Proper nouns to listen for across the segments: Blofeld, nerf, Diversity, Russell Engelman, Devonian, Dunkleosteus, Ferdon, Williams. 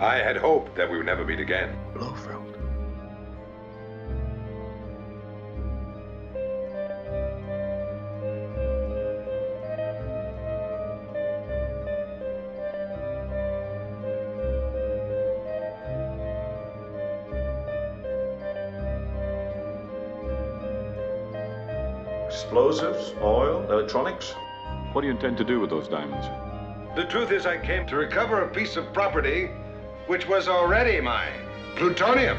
I had hoped that we would never meet again. Blofeld. Explosives, oil, electronics. What do you intend to do with those diamonds? The truth is I came to recover a piece of property which was already mine. Plutonium.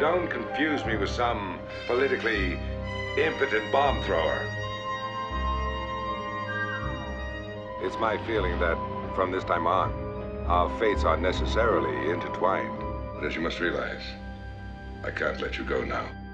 Don't confuse me with some politically impotent bomb thrower. It's my feeling that from this time on, our fates are necessarily intertwined. But as you must realize, I can't let you go now.